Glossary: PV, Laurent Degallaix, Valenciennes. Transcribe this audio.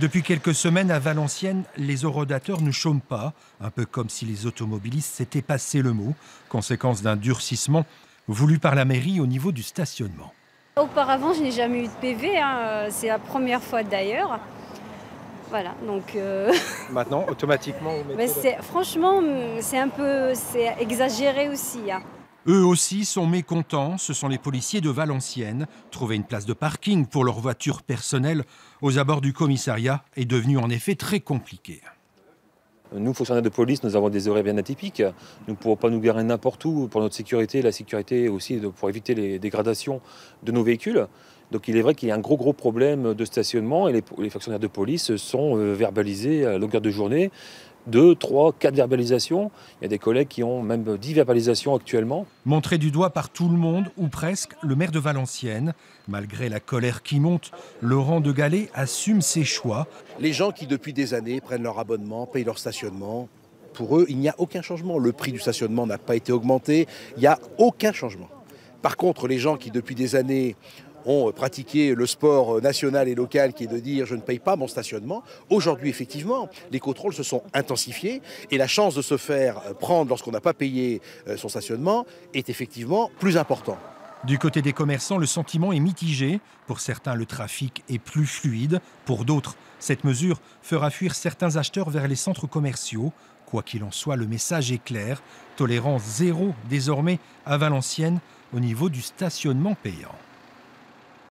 Depuis quelques semaines, à Valenciennes, les horodateurs ne chôment pas, un peu comme si les automobilistes s'étaient passé le mot, conséquence d'un durcissement voulu par la mairie au niveau du stationnement. Auparavant, je n'ai jamais eu de PV, c'est la première fois d'ailleurs. Voilà, donc... Maintenant, automatiquement... Franchement, c'est un peu exagéré aussi. Eux aussi sont mécontents, ce sont les policiers de Valenciennes. Trouver une place de parking pour leur voiture personnelle aux abords du commissariat est devenu en effet très compliqué. Nous, fonctionnaires de police, nous avons des horaires bien atypiques. Nous ne pourrons pas nous garer n'importe où pour notre sécurité, la sécurité aussi pour éviter les dégradations de nos véhicules. Donc il est vrai qu'il y a un gros problème de stationnement et les fonctionnaires de police sont verbalisés à longueur de journée. 2, 3, 4 verbalisations. Il y a des collègues qui ont même 10 verbalisations actuellement. Montré du doigt par tout le monde, ou presque, le maire de Valenciennes. Malgré la colère qui monte, Laurent Degallaix assume ses choix. Les gens qui, depuis des années, prennent leur abonnement, payent leur stationnement, pour eux, il n'y a aucun changement. Le prix du stationnement n'a pas été augmenté, il n'y a aucun changement. Par contre, les gens qui, depuis des années, ont pratiqué le sport national et local qui est de dire « je ne paye pas mon stationnement ». Aujourd'hui, effectivement, les contrôles se sont intensifiés et la chance de se faire prendre lorsqu'on n'a pas payé son stationnement est effectivement plus importante. Du côté des commerçants, le sentiment est mitigé. Pour certains, le trafic est plus fluide. Pour d'autres, cette mesure fera fuir certains acheteurs vers les centres commerciaux. Quoi qu'il en soit, le message est clair. Tolérance zéro désormais à Valenciennes au niveau du stationnement payant.